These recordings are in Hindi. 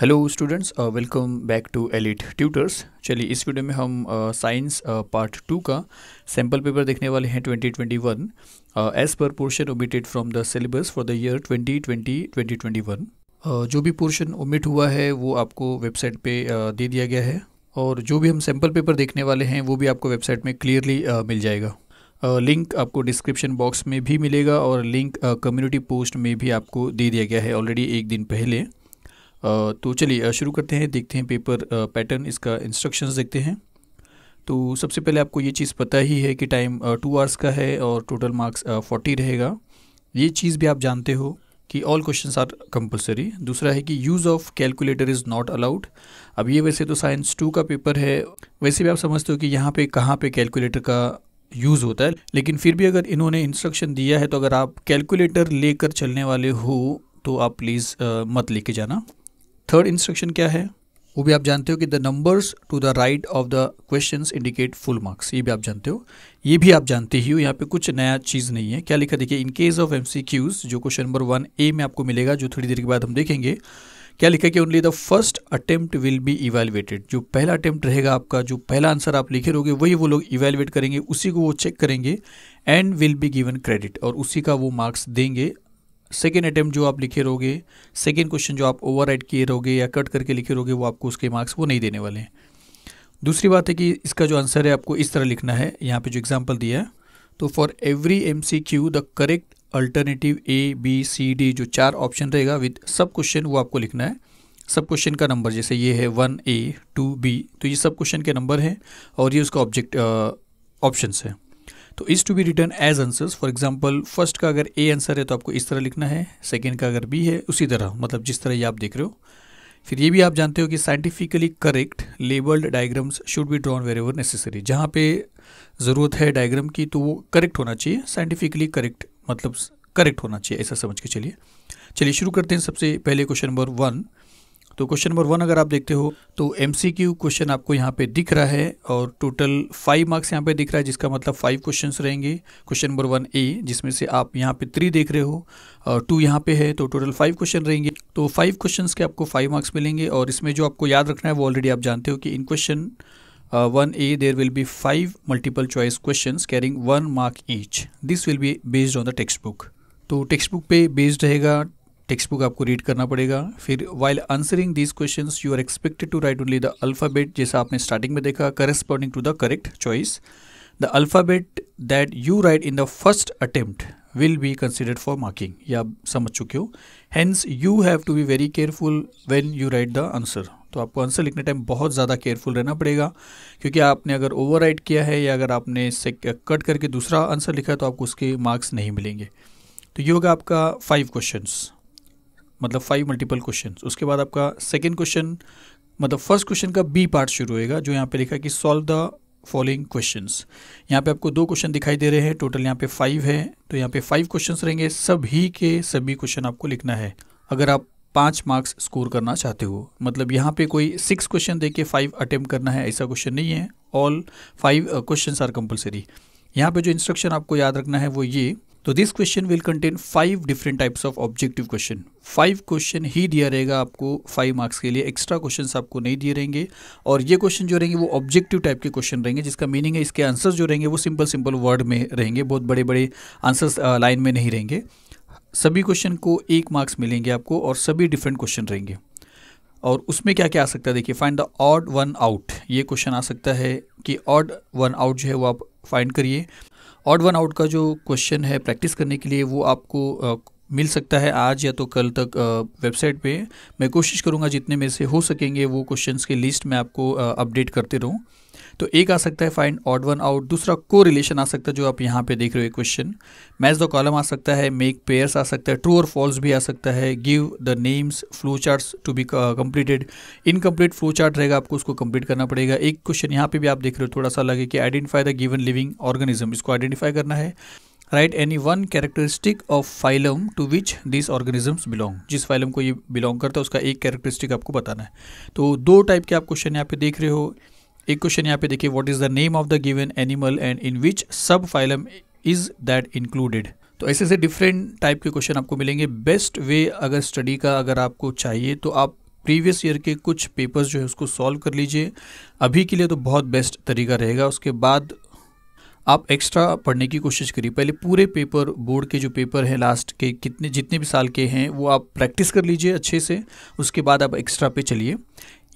Hello students, welcome back to elite tutors. चलिए इस वीडियो में हम साइंस पार्ट टू का सैम्पल पेपर देखने वाले हैं 2021 एज पर portion omitted from the syllabus for the year 2020-2021। जो भी पोर्शन ओमिट हुआ है वो आपको वेबसाइट पे दे दिया गया है और जो भी हम सैम्पल पेपर देखने वाले हैं वो भी आपको वेबसाइट में क्लियरली मिल जाएगा। लिंक आपको डिस्क्रिप्शन बॉक्स में भी मिलेगा और लिंक कम्युनिटी पोस्ट में भी आपको दे दिया गया है ऑलरेडी एक दिन पहले। तो चलिए शुरू करते हैं, देखते हैं पेपर पैटर्न, इसका इंस्ट्रक्शंस देखते हैं। तो सबसे पहले आपको ये चीज़ पता ही है कि टाइम 2 आवर्स का है और टोटल मार्क्स 40 रहेगा। ये चीज़ भी आप जानते हो कि ऑल क्वेश्चंस आर कंपलसरी। दूसरा है कि use of calculator is not allowed. अब ये वैसे तो साइंस 2 का पेपर है, वैसे भी आप समझते हो कि यहाँ पर कहाँ पर कैलकुलेटर का यूज़ होता है, लेकिन फिर भी अगर इन्होंने इंस्ट्रक्शन दिया है तो अगर आप कैलकुलेटर लेकर चलने वाले हो तो आप प्लीज़ मत लेके जाना। थर्ड इंस्ट्रक्शन क्या है वो भी आप जानते हो कि the numbers to the right of the questions indicate full marks, ये भी आप जानते हो, ये भी आप जानते ही हो। यहाँ पे कुछ नया चीज़ नहीं है। क्या लिखा देखिए, इन केस ऑफ एमसीक्यूज जो क्वेश्चन नंबर 1A में आपको मिलेगा, जो थोड़ी देर के बाद हम देखेंगे, क्या लिखा कि only the first attempt will be evaluated. जो पहला अटेम्प्ट रहेगा आपका, जो पहला आंसर आप लिखे रहोगे वही वो लोग इवैल्यूएट करेंगे, उसी को वो चेक करेंगे and will be given credit, और उसी का वो मार्क्स देंगे। सेकेंड अटैम्प्ट जो आप लिखे रहोगे, सेकेंड क्वेश्चन जो आप ओवरराइट किए रहोगे या कट करके लिखे रहोगे, वो आपको उसके मार्क्स वो नहीं देने वाले हैं। दूसरी बात है कि इसका जो आंसर है आपको इस तरह लिखना है, यहाँ पे जो एग्जांपल दिया है, तो for every MCQ the correct alternative A, B, C, D जो 4 ऑप्शन रहेगा विद सब क्वेश्चन, वो आपको लिखना है। सब क्वेश्चन का नंबर जैसे ये है 1A, 2B, तो ये सब क्वेश्चन के नंबर हैं और ये उसका ऑब्जेक्ट ऑप्शंस है। तो is to be written as answers. For example first का अगर A आंसर है तो आपको इस तरह लिखना है, सेकंड का अगर B है उसी तरह, मतलब जिस तरह ये आप देख रहे हो। फिर ये भी आप जानते हो कि scientifically correct labelled diagrams should be drawn wherever necessary. जहाँ पे ज़रूरत है डायग्राम की तो वो करेक्ट होना चाहिए, साइंटिफिकली करेक्ट मतलब करेक्ट होना चाहिए, ऐसा समझ के चलिए। चलिए शुरू करते हैं सबसे पहले क्वेश्चन नंबर 1। तो क्वेश्चन नंबर 1 अगर आप देखते हो तो एमसीक्यू क्वेश्चन आपको यहाँ पे दिख रहा है और टोटल 5 मार्क्स यहाँ पे दिख रहा है, जिसका मतलब 5 क्वेश्चंस रहेंगे। क्वेश्चन नंबर 1A जिसमें से आप यहाँ पे 3 देख रहे हो और 2 यहाँ पे है, तो टोटल 5 क्वेश्चन रहेंगे। तो 5 क्वेश्चंस के आपको 5 मार्क्स मिलेंगे और इसमें जो आपको याद रखना है वो ऑलरेडी आप जानते हो कि in question 1A there will be 5 multiple choice question carrying 1 mark each. This will be based on the textbook, तो टेक्स्ट बुक पे बेस्ड रहेगा, टेक्स्ट बुक आपको रीड करना पड़ेगा। फिर while answering these questions you are expected to write only the alphabet, जैसा आपने स्टार्टिंग में देखा, corresponding to the correct choice. The alphabet that you write in the first attempt will be considered for marking, ये आप समझ चुके हो। Hence you have to be very careful when you write the answer, तो आपको आंसर लिखने टाइम बहुत ज़्यादा केयरफुल रहना पड़ेगा, क्योंकि आपने अगर ओवरराइट किया है या अगर आपने कट करके दूसरा आंसर लिखा है तो आपको उसके मार्क्स नहीं मिलेंगे। तो ये होगा आपका 5 क्वेश्चंस, मतलब 5 मल्टीपल क्वेश्चन। उसके बाद आपका सेकेंड क्वेश्चन, मतलब फर्स्ट क्वेश्चन का B पार्ट शुरू होएगा, जो यहाँ पे लिखा कि सॉल्व द फॉलोइंग क्वेश्चंस। यहाँ पे आपको 2 क्वेश्चन दिखाई दे रहे हैं, टोटल यहाँ पे 5 है, तो यहाँ पे 5 क्वेश्चंस रहेंगे, सभी के सभी क्वेश्चन आपको लिखना है अगर आप 5 मार्क्स स्कोर करना चाहते हो। मतलब यहाँ पे कोई 6 क्वेश्चन दे के 5 अटेम्प्ट करना है, ऐसा क्वेश्चन नहीं है। All 5 question are compulsory. यहाँ पे जो इंस्ट्रक्शन आपको याद रखना है वो ये, तो this question will contain 5 different types of objective question. 5 question ही दिया रहेगा आपको 5 मार्क्स के लिए, एक्स्ट्रा क्वेश्चंस आपको नहीं दिए रहेंगे। और ये क्वेश्चन जो रहेंगे वो ऑब्जेक्टिव टाइप के क्वेश्चन रहेंगे, जिसका मीनिंग है इसके आंसर्स जो रहेंगे वो सिंपल सिंपल वर्ड में रहेंगे, बहुत बड़े बड़े आंसर्स लाइन में नहीं रहेंगे। सभी क्वेश्चन को 1 मार्क्स मिलेंगे आपको और सभी डिफरेंट क्वेश्चन रहेंगे। और उसमें क्या क्या आ सकता है देखिए, find the odd one out, ये क्वेश्चन आ सकता है कि ऑड वन आउट जो है वो आप फाइंड करिए। ऑड वन आउट का जो क्वेश्चन है प्रैक्टिस करने के लिए वो आपको मिल सकता है आज या तो कल तक वेबसाइट पे। मैं कोशिश करूँगा जितने में से हो सकेंगे वो क्वेश्चंस के लिस्ट में आपको अपडेट करते रहूँ। तो एक आ सकता है फाइंड ऑड वन आउट, दूसरा को रिलेशन आ सकता है जो आप यहाँ पे देख रहे हो क्वेश्चन, मैच द कॉलम आ सकता है, मेक पेयर्स आ सकता है, ट्रू और फॉल्स भी आ सकता है, give the names, flow charts to be completed, incomplete flow chart रहेगा आपको उसको कंप्लीट करना पड़ेगा। एक क्वेश्चन यहाँ पे भी आप देख रहे हो थोड़ा सा लगे कि identify the given living organism, इसको आइडेंटिफाई करना है। Write any one characteristic of phylum to which this organisms belong, जिस फाइलम को ये बिलोंग करता है उसका एक कैरेक्टरिस्टिक आपको बताना है। तो 2 टाइप के आप क्वेश्चन यहाँ पे देख रहे हो। एक क्वेश्चन यहाँ पे देखिए, what is the name of the given animal and in which subphylum is that included. तो ऐसे से डिफरेंट टाइप के क्वेश्चन आपको मिलेंगे। बेस्ट वे अगर स्टडी का अगर आपको चाहिए तो आप प्रीवियस ईयर के कुछ पेपर्स जो है उसको सॉल्व कर लीजिए, अभी के लिए तो बहुत बेस्ट तरीका रहेगा। उसके बाद आप एक्स्ट्रा पढ़ने की कोशिश करिए, पहले पूरे पेपर, बोर्ड के जो पेपर हैं लास्ट के कितने जितने भी साल के हैं वो आप प्रैक्टिस कर लीजिए अच्छे से, उसके बाद आप एक्स्ट्रा पे चलिए।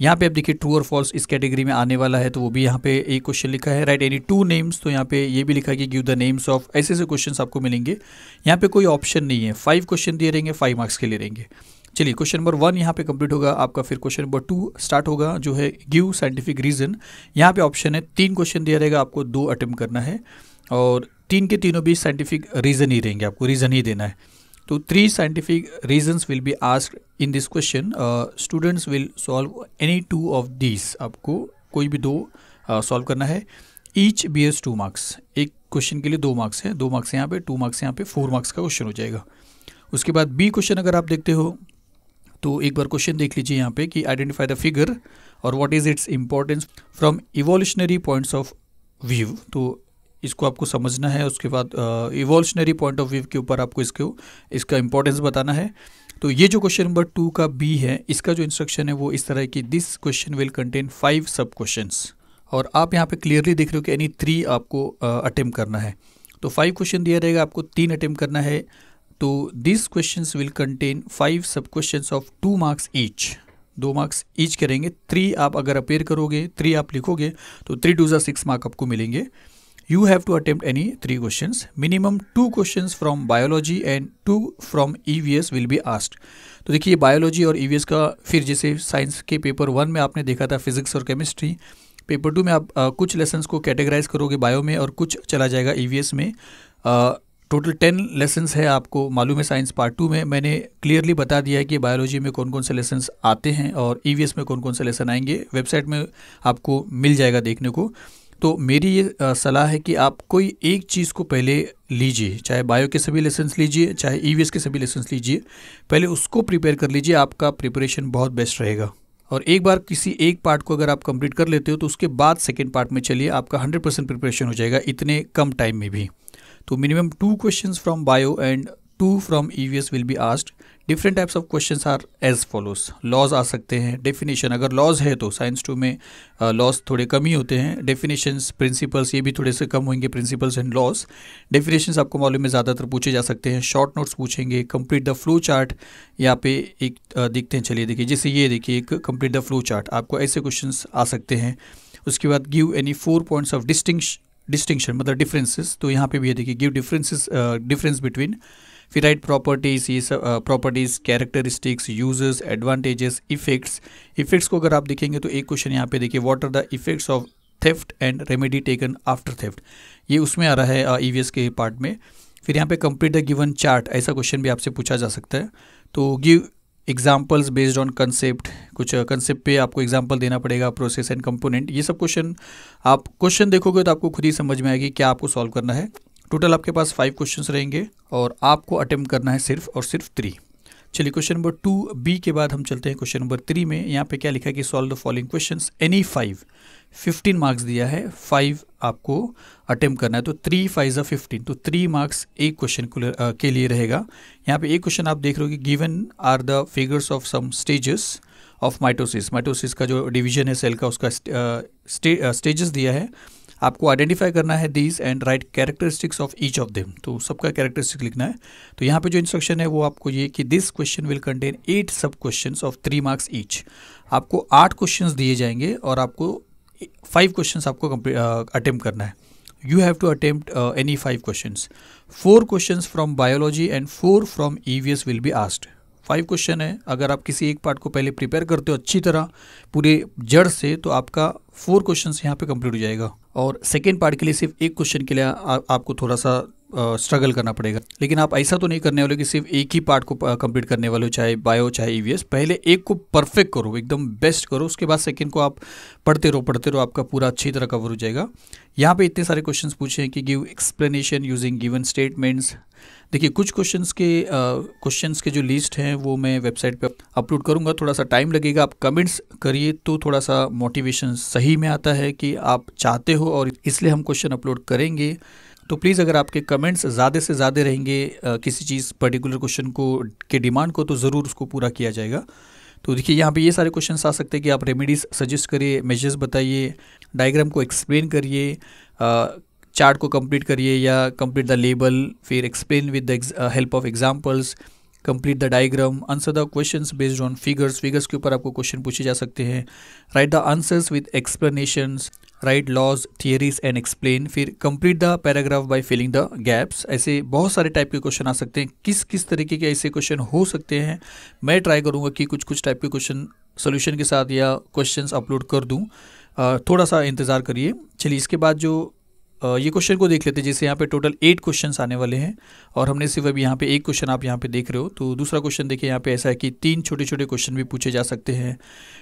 यहाँ पे आप देखिए ट्रू और फॉल्स इस कैटेगरी में आने वाला है, तो वो भी यहाँ पे एक क्वेश्चन लिखा है राइट एनी टू नेम्स, तो यहाँ पे ये भी लिखा है कि गिव द नेम्स ऑफ, ऐसे ऐसे क्वेश्चंस आपको मिलेंगे। यहाँ पे कोई ऑप्शन नहीं है, 5 क्वेश्चन दिए रहेंगे, 5 मार्क्स के लिए रहेंगे। चलिए क्वेश्चन नंबर 1 यहाँ पे कंप्लीट होगा आपका, फिर क्वेश्चन नंबर 2 स्टार्ट होगा जो है गिव साइंटिफिक रीज़न। यहाँ पे ऑप्शन है, 3 क्वेश्चन दिया रहेगा, आपको 2 अटेम्प्ट करना है और 3 के तीनों भी साइंटिफिक रीज़न ही रहेंगे, आपको रीज़न ही देना है। तो 3 scientific reasons will be asked in this question. Students will solve any 2 of these. आपको कोई भी 2 solve करना है. Each bears 2 marks. एक question के लिए 2 marks है, 2 marks यहाँ पे, 2 marks यहाँ पे, 4 marks का question हो जाएगा। उसके बाद B question अगर आप देखते हो तो एक बार क्वेश्चन देख लीजिए यहाँ पे कि आइडेंटिफाई द फिगर और what is its importance from evolutionary points of view. तो इसको आपको समझना है, उसके बाद इवोल्यूशनरी पॉइंट ऑफ व्यू के ऊपर आपको इसका इम्पोर्टेंस बताना है। तो ये जो क्वेश्चन नंबर 2 का बी है, इसका जो इंस्ट्रक्शन है वो इस तरह है कि दिस क्वेश्चन विल कंटेन 5 सब क्वेश्चंस, और आप यहाँ पे क्लियरली देख रहे हो कि एनी 3 आपको अटेम्प्ट करना है। तो 5 क्वेश्चन दिया रहेगा, आपको 3 अटेम्प्ट करना है। तो this question will contain 5 sub question of 2 marks each, 2 marks each करेंगे। 3 आप अगर अपेयर करोगे, 3 आप लिखोगे तो 3 × 6 मार्क आपको मिलेंगे। You have to attempt any 3 questions. Minimum 2 questions from biology and 2 from EVS will be asked. तो देखिए biology और EVS का, फिर जैसे साइंस के पेपर 1 में आपने देखा था फिजिक्स और केमिस्ट्री, पेपर 2 में आप कुछ लेसन्स को कैटेगराइज करोगे बायो में और कुछ चला जाएगा EVS में। टोटल 10 लेसन्स है, आपको मालूम है साइंस पार्ट 2 में मैंने क्लियरली बता दिया है कि बायोलॉजी में कौन कौन से लेसन्स आते हैं और EVS में कौन कौन से लेसन आएंगे, वेबसाइट में आपको मिल जाएगा देखने को। तो मेरी ये सलाह है कि आप कोई एक चीज़ को पहले लीजिए, चाहे बायो के सभी लेसन्स लीजिए, चाहे EVS के सभी लेसन्स लीजिए, पहले उसको प्रिपेयर कर लीजिए, आपका प्रिपरेशन बहुत बेस्ट रहेगा। और एक बार किसी एक पार्ट को अगर आप कंप्लीट कर लेते हो तो उसके बाद सेकेंड पार्ट में चलिए, आपका 100% प्रिपरेशन हो जाएगा इतने कम टाइम में भी। तो minimum 2 question from bio and 2 from EVS will be asked. Different types of questions are as follows, laws आ सकते हैं, डेफिनेशन, अगर लॉज है तो साइंस 2 में लॉज थोड़े कम ही होते हैं, डेफिनेशंस, प्रिंसिपल्स, ये भी थोड़े से कम होंगे, प्रिंसिपल्स एंड लॉज। डेफिनेशंस आपको मालूम है ज़्यादातर पूछे जा सकते हैं, शॉर्ट नोट्स पूछेंगे, कंप्लीट द फ्लो चार्ट, यहाँ पे एक देखते हैं, चलिए देखिए, जैसे ये देखिए एक कंप्लीट द फ्लो चार्ट, आपको ऐसे क्वेश्चन आ सकते हैं। उसके बाद give any 4 points of distinction मतलब डिफरेंसेस, तो यहाँ पे भी है देखिए गिव डिफरेंसेस, डिफरेंस बिटवीन, फिर राइट प्रॉपर्टीज़, ये सब properties, characteristics, uses, advantages, effects. Effects को अगर आप देखेंगे तो एक क्वेश्चन यहाँ पे देखिए what are the effects of theft and remedy taken after theft, ये उसमें आ रहा है EVS के पार्ट में। फिर यहाँ पे कंप्लीट द गिवन चार्ट, ऐसा क्वेश्चन भी आपसे पूछा जा सकता है। तो give examples based on concept, कुछ कंसेप्ट पे आपको एग्जाम्पल देना पड़ेगा, प्रोसेस एंड कंपोनेंट, ये सब क्वेश्चन, आप क्वेश्चन देखोगे तो आपको खुद ही समझ में आएगी क्या आपको सॉल्व करना है। टोटल आपके पास 5 क्वेश्चंस रहेंगे और आपको अटेम्प्ट करना है सिर्फ और सिर्फ 3। चलिए क्वेश्चन नंबर 2B के बाद हम चलते हैं क्वेश्चन नंबर 3 में। यहाँ पे क्या लिखा है कि solve the following questions any 5, 15 marks दिया है, 5 आपको अटेम्प्ट करना है। तो 3×5 = 15, तो 3 मार्क्स एक क्वेश्चन के लिए रहेगा। यहाँ पे एक क्वेश्चन आप देख रहे हो कि given are the figures of some stages of mitosis, mitosis का जो डिवीजन है सेल का उसका स्टेजेस दिया है, आपको आइडेंटिफाई करना है these and write characteristics of each of them, तो सबका कैरेक्टरिस्टिक लिखना है। तो यहाँ पे जो इंस्ट्रक्शन है वो आपको ये कि दिस क्वेश्चन विल कंटेन 8 सब क्वेश्चंस ऑफ 3 मार्क्स ईच, आपको 8 क्वेश्चंस दिए जाएंगे और आपको 5 क्वेश्चंस आपको अटेम्प्ट करना है। You have to attempt any 5 questions, 4 questions from biology and 4 from EVS will be asked. 5 question है, अगर आप किसी एक पार्ट को पहले प्रिपेयर करते हो अच्छी तरह पूरे जड़ से तो आपका 4 क्वेश्चंस यहाँ पे कंप्लीट हो जाएगा, और सेकेंड पार्ट के लिए सिर्फ एक क्वेश्चन के लिए आपको थोड़ा सा स्ट्रगल करना पड़ेगा। लेकिन आप ऐसा तो नहीं करने वाले कि सिर्फ एक ही पार्ट को कंप्लीट करने वाले हो, चाहे बायो चाहे EVS, पहले एक को परफेक्ट करो, एकदम बेस्ट करो, उसके बाद सेकेंड को आप पढ़ते रहो, आपका पूरा अच्छी तरह कवर हो जाएगा। यहाँ पे इतने सारे क्वेश्चंस पूछे हैं कि give explanation using given statements. देखिए कुछ क्वेश्चंस के जो लिस्ट हैं वो मैं वेबसाइट पर अपलोड करूँगा, थोड़ा सा टाइम लगेगा, आप कमेंट्स करिए तो थोड़ा सा मोटिवेशन सही में आता है कि आप चाहते हो और इसलिए हम क्वेश्चन अपलोड करेंगे। तो प्लीज़ अगर आपके कमेंट्स ज़्यादा से ज़्यादा रहेंगे किसी चीज़ पर्टिकुलर क्वेश्चन को के डिमांड को, तो ज़रूर उसको पूरा किया जाएगा। तो देखिए यहाँ पे ये सारे क्वेश्चंस आ सकते हैं कि आप रेमेडीज़ सजेस्ट करिए, मेजर्स बताइए, डायग्राम को एक्सप्लेन करिए, चार्ट को कंप्लीट करिए या कंप्लीट द लेबल, फिर explain with the help of examples, complete the diagram, answer the questions based on figures, figures के ऊपर आपको क्वेश्चन पूछे जा सकते हैं, write the answers with explanations, write laws theories and explain, फिर complete the paragraph by filling the gaps. ऐसे बहुत सारे टाइप के क्वेश्चन आ सकते हैं। किस किस तरीके के ऐसे क्वेश्चन हो सकते हैं, मैं ट्राई करूँगा कि कुछ कुछ टाइप के क्वेश्चन सोल्यूशन के साथ या क्वेश्चंस अपलोड कर दूँ, थोड़ा सा इंतज़ार करिए। चलिए इसके बाद जो ये क्वेश्चन को देख लेते हैं। जैसे यहाँ पे टोटल 8 क्वेश्चंस आने वाले हैं और हमने सिर्फ अभी यहाँ पे एक क्वेश्चन आप यहाँ पे देख रहे हो। तो दूसरा क्वेश्चन देखिए यहाँ पे ऐसा है कि 3 छोटे छोटे क्वेश्चन भी पूछे जा सकते हैं।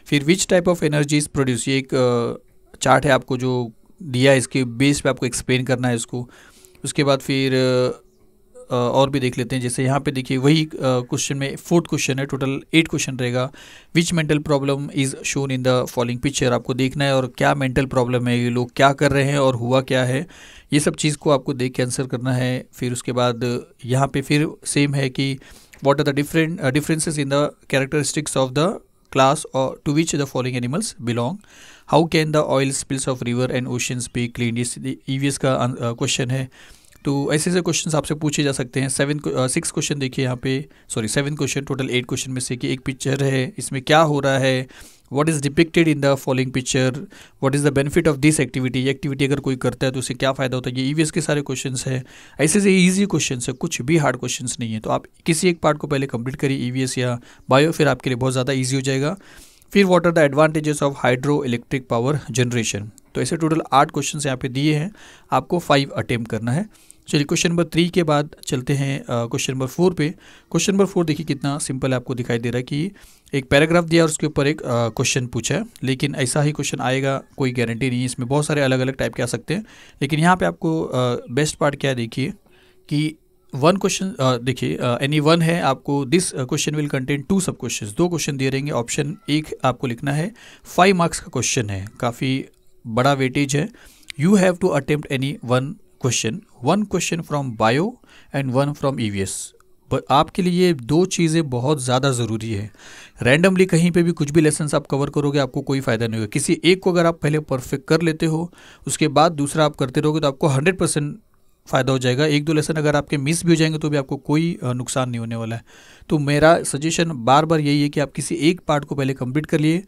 फिर which type of energies produce, ये एक चार्ट है आपको जो दिया, इसके बेस पे आपको एक्सप्लेन करना है इसको। उसके बाद फिर और भी देख लेते हैं। जैसे यहाँ पे देखिए वही क्वेश्चन में 4th क्वेश्चन है, टोटल 8 क्वेश्चन रहेगा। Which mental problem is shown in the following picture, आपको देखना है और क्या मेंटल प्रॉब्लम है, ये लोग क्या कर रहे हैं और हुआ क्या है, ये सब चीज़ को आपको देख के आंसर करना है। फिर उसके बाद यहाँ पे फिर सेम है कि what are the differences in the characteristics of the class और to which the following animals belong, how can the oil spills of river and oceans be clean, EVS का क्वेश्चन है। तो ऐसे ऐसे क्वेश्चन आपसे पूछे जा सकते हैं। 6 क्वेश्चन देखिए यहाँ पे, 7 क्वेश्चन, टोटल 8 क्वेश्चन में से कि एक पिक्चर है, इसमें क्या हो रहा है, what is depicted in the following picture, what is the benefit of this activity, ये एक्टिविटी अगर कोई करता है तो उसे क्या फ़ायदा होता है, ये ईवीएस के सारे क्वेश्चंस है। ऐसे से ईजी क्वेश्चन है, कुछ भी हार्ड क्वेश्चन नहीं है। तो आप किसी एक पार्ट को पहले कंप्लीट करिए, ईवीएस या बायो, फिर आपके लिए बहुत ज़्यादा ईजी हो जाएगा। फिर what are the advantages of hydroelectric power generation. तो ऐसे टोटल 8 क्वेश्चन यहाँ पे दिए हैं, आपको 5 अटेम्प्ट करना है। चलिए क्वेश्चन नंबर 3 के बाद चलते हैं क्वेश्चन नंबर 4 पे। क्वेश्चन नंबर 4 देखिए कितना सिंपल है, आपको दिखाई दे रहा है कि एक पैराग्राफ दिया और उसके ऊपर एक क्वेश्चन पूछा है। लेकिन ऐसा ही क्वेश्चन आएगा कोई गारंटी नहीं है, इसमें बहुत सारे अलग अलग टाइप के आ सकते हैं। लेकिन यहाँ पर आपको बेस्ट पार्ट क्या देखिए कि 1 क्वेश्चन देखिए एनी 1 है, आपको दिस क्वेश्चन विल कंटेन 2 सब क्वेश्चन, 2 क्वेश्चन दिए रहेंगे, ऑप्शन 1 आपको लिखना है, 5 मार्क्स का क्वेश्चन है, काफ़ी बड़ा वेटेज है। You have to attempt any 1 question, 1 question from bio and 1 from EVS. But आपके लिए ये 2 चीज़ें बहुत ज़्यादा ज़रूरी है। रैंडमली कहीं पे भी कुछ भी लेसन्स आप कवर करोगे आपको कोई फ़ायदा नहीं होगा। किसी एक को अगर आप पहले परफेक्ट कर लेते हो उसके बाद दूसरा आप करते रहोगे तो आपको 100% फ़ायदा हो जाएगा। 1-2 लेसन अगर आपके मिस भी हो जाएंगे तो भी आपको कोई नुकसान नहीं होने वाला है। तो मेरा सजेशन बार बार यही है कि आप किसी एक पार्ट को पहले कंप्लीट कर लिए।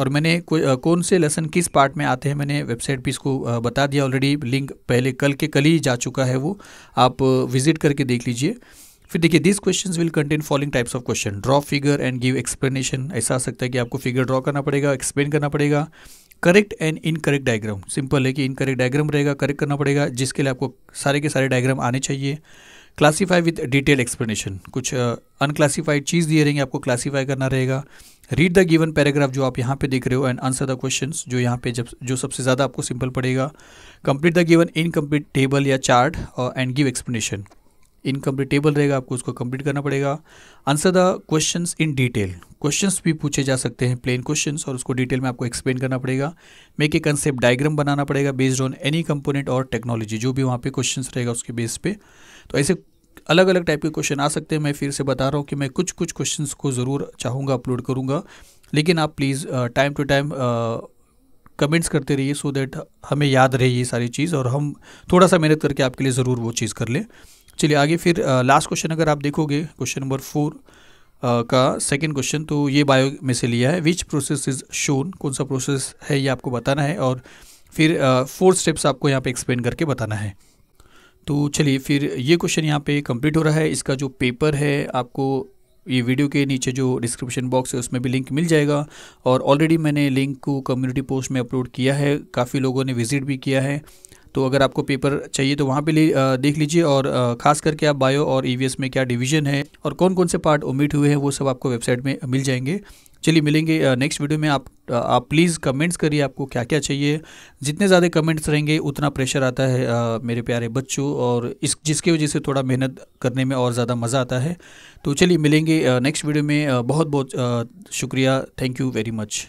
और मैंने कौन से लेसन किस पार्ट में आते हैं मैंने वेबसाइट पे इसको बता दिया ऑलरेडी, लिंक पहले कल ही जा चुका है, वो आप विजिट करके देख लीजिए। फिर देखिए this questions will contain following types of question, draw figure and give explanation, ऐसा आ सकता है कि आपको फिगर ड्रॉ करना पड़ेगा, एक्सप्लेन करना पड़ेगा। Correct and incorrect diagram, simple है कि इनकरेक्ट डायग्राम रहेगा, करेक्ट करना पड़ेगा, जिसके लिए आपको सारे के सारे डायग्राम आने चाहिए। क्लासीफाई विद डिटेल एक्सप्लेनेशन, कुछ अनक्लासीफाइड चीज़ दिए रहेंगे आपको क्लासीफाई करना रहेगा। रीड द गिवन पैराग्राफ जो आप यहाँ पे देख रहे हो एंड आंसर द क्वेश्चंस, जो यहाँ पे जो सबसे ज़्यादा आपको सिंपल पड़ेगा। Complete the given incomplete table या chart and give explanation, incomplete table रहेगा आपको उसको कंप्लीट करना पड़ेगा। Answer the questions in detail, questions भी पूछे जा सकते हैं प्लेन क्वेश्चंस और उसको डिटेल में आपको एक्सप्लेन करना पड़ेगा। मेक ए कंसेप्ट डायग्राम बनाना पड़ेगा बेस्ड ऑन एनी कंपोनेंट और टेक्नोलॉजी, जो भी वहाँ पे क्वेश्चंस रहेगा उसके बेस पे। तो ऐसे अलग अलग टाइप के क्वेश्चन आ सकते हैं। मैं फिर से बता रहा हूँ कि मैं कुछ कुछ क्वेश्चंस को ज़रूर चाहूँगा अपलोड करूँगा, लेकिन आप please time to time comments करते रहिए सो दैट हमें याद रहे ये सारी चीज़ और हम थोड़ा सा मेहनत करके आपके लिए ज़रूर वो चीज़ कर लें। चलिए आगे फिर लास्ट क्वेश्चन अगर आप देखोगे क्वेश्चन नंबर 4 का सेकंड क्वेश्चन, तो ये बायो में से लिया है। विच प्रोसेस इज शोन, कौन सा प्रोसेस है ये आपको बताना है और फिर 4 स्टेप्स आपको यहाँ पे एक्सप्लेन करके बताना है। तो चलिए फिर ये क्वेश्चन यहाँ पे कंप्लीट हो रहा है। इसका जो पेपर है आपको ये वीडियो के नीचे जो डिस्क्रिप्शन बॉक्स है उसमें भी लिंक मिल जाएगा और ऑलरेडी मैंने लिंक को कम्युनिटी पोस्ट में अपलोड किया है, काफ़ी लोगों ने विजिट भी किया है। तो अगर आपको पेपर चाहिए तो वहाँ पे देख लीजिए और ख़ास करके आप बायो और ईवीएस में क्या डिवीज़न है और कौन कौन से पार्ट ओमिट हुए हैं वो सब आपको वेबसाइट में मिल जाएंगे। चलिए मिलेंगे नेक्स्ट वीडियो में। आप प्लीज़ कमेंट्स करिए आपको क्या क्या चाहिए, जितने ज़्यादा कमेंट्स रहेंगे उतना प्रेशर आता है मेरे प्यारे बच्चों, और जिसकी वजह से थोड़ा मेहनत करने में और ज़्यादा मज़ा आता है। तो चलिए मिलेंगे नेक्स्ट वीडियो में। बहुत बहुत शुक्रिया, थैंक यू वेरी मच।